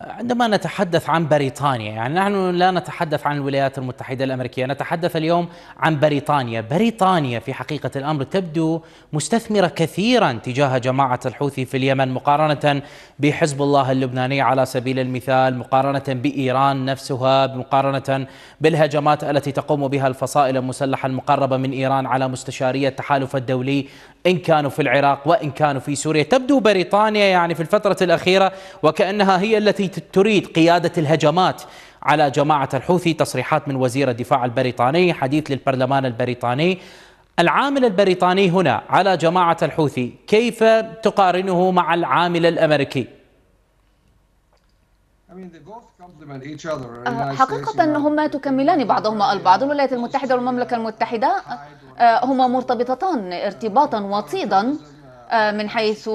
عندما نتحدث عن بريطانيا، يعني نحن لا نتحدث عن الولايات المتحدة الأمريكية، نتحدث اليوم عن بريطانيا. بريطانيا في حقيقة الأمر تبدو مستثمرة كثيرا تجاه جماعة الحوثي في اليمن، مقارنة بحزب الله اللبناني على سبيل المثال، مقارنة بإيران نفسها، مقارنة بالهجمات التي تقوم بها الفصائل المسلحة المقربة من إيران على مستشارية التحالف الدولي إن كانوا في العراق وإن كانوا في سوريا. تبدو بريطانيا يعني في الفترة الأخيرة وكأنها هي التي تريد قيادة الهجمات على جماعة الحوثي. تصريحات من وزير الدفاع البريطاني، حديث للبرلمان البريطاني. العامل البريطاني هنا على جماعة الحوثي كيف تقارنه مع العامل الأمريكي؟ حقيقة أنهما تكملان بعضهما البعض. الولايات المتحدة والمملكة المتحدة هما مرتبطتان ارتباطا وطيدا من حيث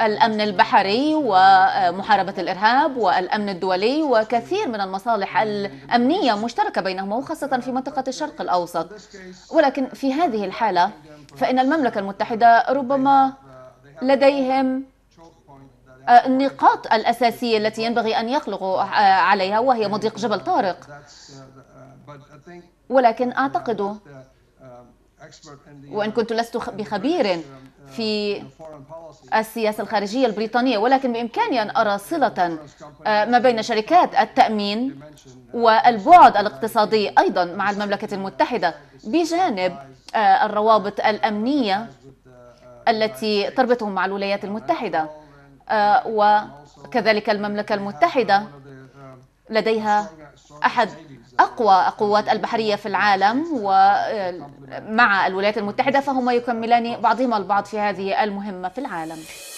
الأمن البحري ومحاربة الإرهاب والأمن الدولي، وكثير من المصالح الأمنية مشتركة بينهما، وخاصة في منطقة الشرق الأوسط. ولكن في هذه الحالة فإن المملكة المتحدة ربما لديهم النقاط الأساسية التي ينبغي أن يخلقوا عليها، وهي مضيق جبل طارق. ولكن أعتقد، وإن كنت لست بخبير في السياسة الخارجية البريطانية، ولكن بإمكاني أن أرى صلة ما بين شركات التأمين والبعد الاقتصادي أيضا مع المملكة المتحدة، بجانب الروابط الأمنية التي تربطهم مع الولايات المتحدة. وكذلك المملكة المتحدة لديها أحد أقوى القوات البحرية في العالم، ومع الولايات المتحدة فهما يكملان بعضهما البعض في هذه المهمة في العالم.